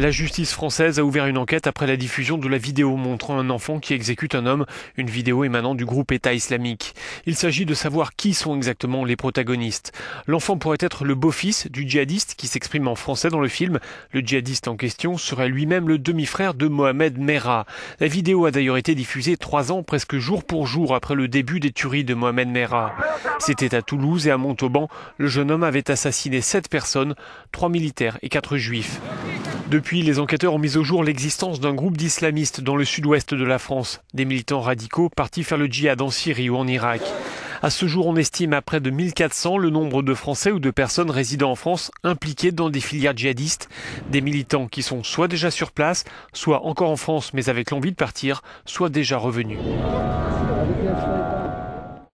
La justice française a ouvert une enquête après la diffusion de la vidéo montrant un enfant qui exécute un homme, une vidéo émanant du groupe État islamique. Il s'agit de savoir qui sont exactement les protagonistes. L'enfant pourrait être le beau-fils du djihadiste qui s'exprime en français dans le film. Le djihadiste en question serait lui-même le demi-frère de Mohamed Merah. La vidéo a d'ailleurs été diffusée 3 ans, presque jour pour jour, après le début des tueries de Mohamed Merah. C'était à Toulouse et à Montauban. Le jeune homme avait assassiné 7 personnes, 3 militaires et 4 juifs. Depuis, les enquêteurs ont mis au jour l'existence d'un groupe d'islamistes dans le sud-ouest de la France, des militants radicaux partis faire le djihad en Syrie ou en Irak. À ce jour, on estime à près de 1400 le nombre de Français ou de personnes résidant en France impliquées dans des filières djihadistes, des militants qui sont soit déjà sur place, soit encore en France mais avec l'envie de partir, soit déjà revenus.